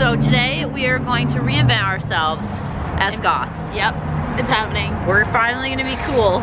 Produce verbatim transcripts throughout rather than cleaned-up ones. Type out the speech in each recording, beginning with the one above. So today we are going to reinvent ourselves as goths. Yep, it's happening. We're finally gonna be cool.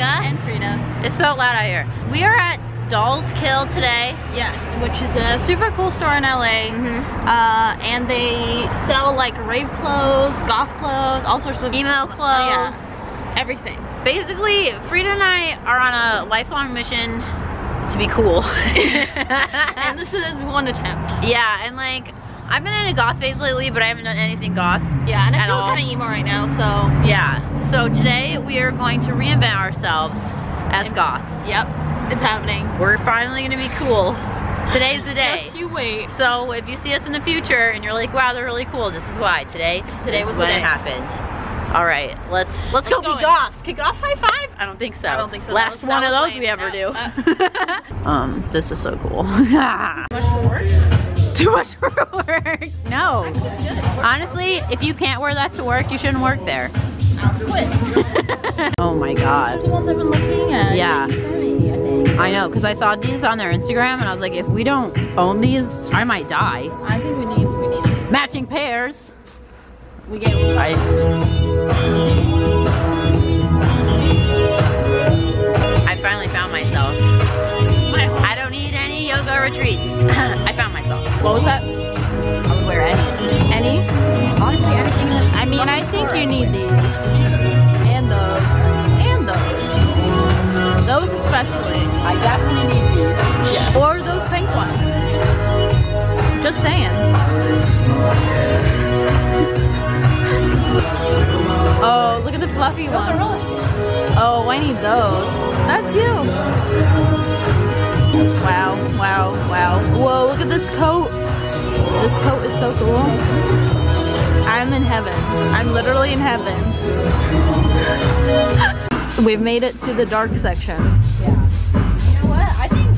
And Frida. It's so loud out here. We are at Dolls Kill today. Yes, which is a super cool store in L A. Mm-hmm. uh, and they sell like rave clothes, goth clothes, all sorts of emo clothes, oh, yeah. Everything. Basically, Frida and I are on a lifelong mission to be cool. And this is one attempt. Yeah, and like I've been in a goth phase lately, but I haven't done anything goth. Yeah, and I feel kind of emo right now, so. Yeah, so today we are going to reinvent ourselves as and, goths. Yep, it's happening. We're finally gonna be cool. Today's the day. Yes, you wait. So if you see us in the future and you're like, wow, they're really cool, this is why. Today, today was when it happened. All right, let's let's go be goths. Can goths high five? I don't think so. I don't think so. Last one of those we ever do. Um, this is so cool. Too much for work? No. Honestly, if you can't wear that to work, you shouldn't work there. I'll quit. Oh my god. The ones I've been looking at. Yeah. I know, because I saw these on their Instagram and I was like, if we don't own these, I might die. I think we need, we need these. Matching pairs. We get one. I... I finally found myself. This is my home. I don't need any yoga retreats. I found myself. What was that? I would wear any. Any? Honestly, anything in this. I mean, I think you need these. And those. And those. Those especially. I definitely need these. Yes. Or those pink ones. Just saying. Oh, look at the fluffy those one. Are oh, I need those. That's you. Wow, wow, wow. Whoa, look at this coat. This coat is so cool. I'm in heaven. I'm literally in heaven. We've made it to the dark section. Yeah. You know what? I think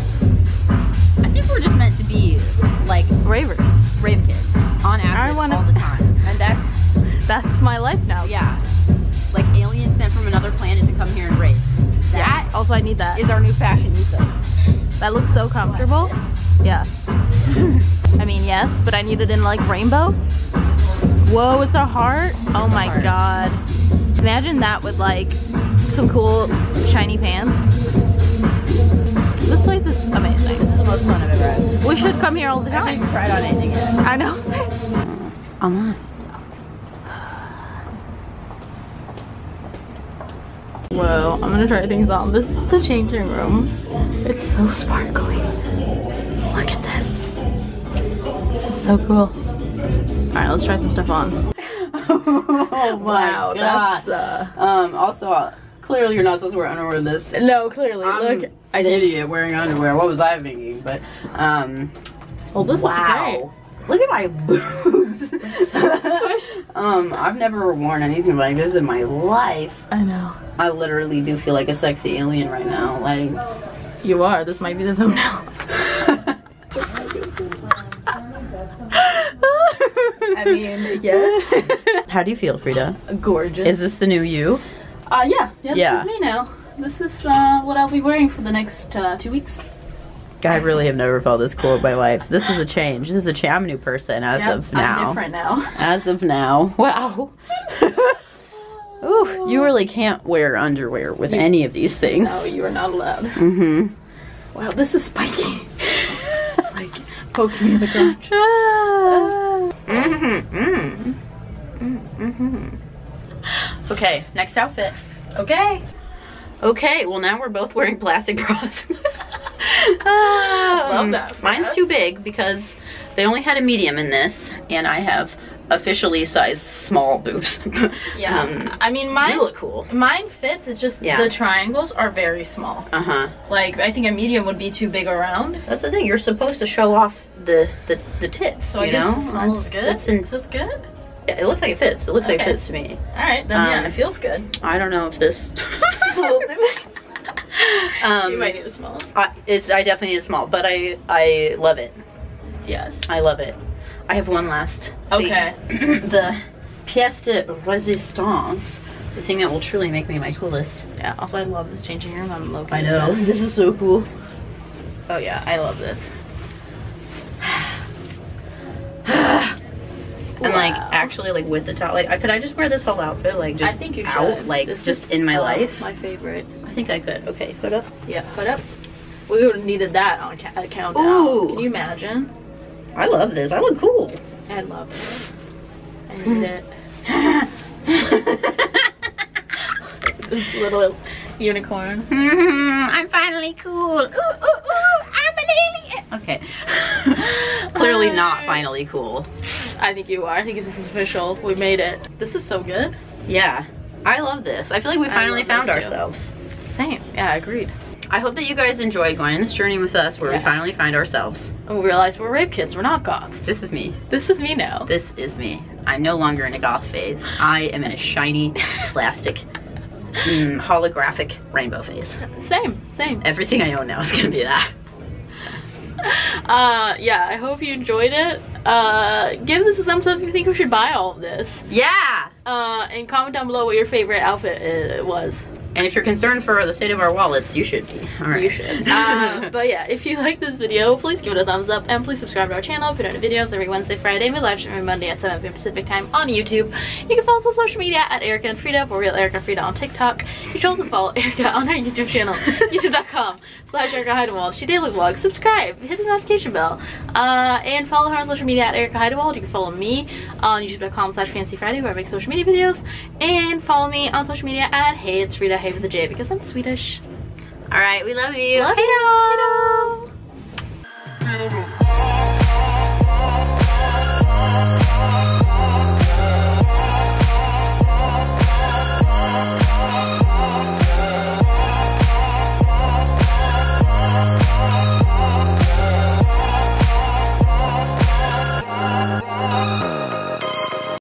I think we're just meant to be like ravers, rave kids on acid wanna... all the time, and that's that's my life now. Yeah. Like aliens sent from another planet to come here and rave. That yeah. Also, I need that. Is our new fashion ethos. That looks so comfortable. Yeah. I mean, yes, but I need it in like rainbow. Whoa, it's a heart. Oh my god. Imagine that with like some cool shiny pants. This place is amazing. This is the most fun I've ever had. We should come here all the time. I haven't tried on anything yet. I know. I'm on. Whoa, I'm gonna try things on. This is the changing room. It's so sparkly. Look at this. This is so cool. Alright, let's try some stuff on. Oh my wow, god. That's, uh, um, also, uh, clearly you're not supposed to wear underwear with this. No, clearly. I'm Look. an idiot wearing underwear. What was I thinking? But, um. Well, this wow. is great. Look at my boobs. So squished. Um, I've never worn anything like this in my life. I know. I literally do feel like a sexy alien right now. Like, you are. This might be the thumbnail. I mean, yes. How do you feel, Frida? Gorgeous. Is this the new you? Uh, yeah. Yeah, this yeah. is me now. This is uh, what I'll be wearing for the next uh, two weeks. I really have never felt this cool in my life. This is a change. This is a change. I'm a new person as yep, of now. I'm different now. As of now. Wow. Ooh, you really can't wear underwear with you, any of these things. No, you are not allowed. Mm-hmm. Wow, this is spiky. Like, poking me in the crotch. Ah. Mm-hmm, mm-hmm. Mm-hmm. Okay, next outfit. Okay. Okay, well now we're both wearing plastic bras. Um, mine's us. too big because they only had a medium in this, and I have officially size small boobs. Yeah, um, I mean mine look cool. Mine fits. It's just yeah. the triangles are very small. Uh huh. Like I think a medium would be too big around. That's the thing. You're supposed to show off the the, the tits. So you I guess know? The small that's, is good. That's in, is this good? It looks like it fits. It looks okay. like it fits to me. All right, then um, yeah, it feels good. I don't know if this. It's a little too big. Um, you might need a small. I, it's, I definitely need a small, but I, I love it. Yes. I love it. I have one last thing. Okay. The pièce de resistance, the thing that will truly make me my coolest. Yeah, also I love this changing room. I'm low-key. I know, this is so cool. Oh yeah, I love this. And wow. Like actually like with the top, like I could I just wear this whole outfit like just I think you out should. Like this just in my uh, life. My favorite. I think I could. Okay, hood up. Yeah, hood up. We would have needed that on a countdown. Ooh. Can you imagine? I love this. I look cool. I love it. I need it. This little unicorn. Mm-hmm. I'm finally cool. Ooh, ooh, ooh. I'm an alien. Okay. Clearly not finally cool. I think you are. I think this is official. We made it. This is so good. Yeah. I love this. I feel like we finally found ourselves. Same. Yeah, agreed. I hope that you guys enjoyed going on this journey with us where yeah. we finally find ourselves. And we realize we're rape kids, we're not goths. This is me. This is me now. This is me. I'm no longer in a goth phase. I am in a shiny, plastic, mm, holographic rainbow phase. Same, same. Everything I own now is gonna be that. Uh, yeah, I hope you enjoyed it. Uh, give this a thumbs up if you think we should buy all of this. Yeah! Uh, and comment down below what your favorite outfit it was. And if you're concerned for the state of our wallets, you should be. All right. You should. Uh, but yeah, if you like this video, please give it a thumbs up and please subscribe to our channel. We don't have videos every Wednesday, Friday. We live stream every Monday at seven p m Pacific time on YouTube. You can follow us on social media at Erika and Frida, or Real Erika and Frida on TikTok. You should also follow Erika on our YouTube channel, youtube.com slash Erika Heidewald. She daily vlogs. Subscribe. Hit the notification bell. Uh, and follow her on social media at Erika Heidewald. You can follow me on youtube.com slash Fancy Friday, where I make social media videos. And follow me on social media at Hey, it's Frida. Hey with the J because I'm Swedish. All right, we love you. Love you. Hejdå. Hejdå.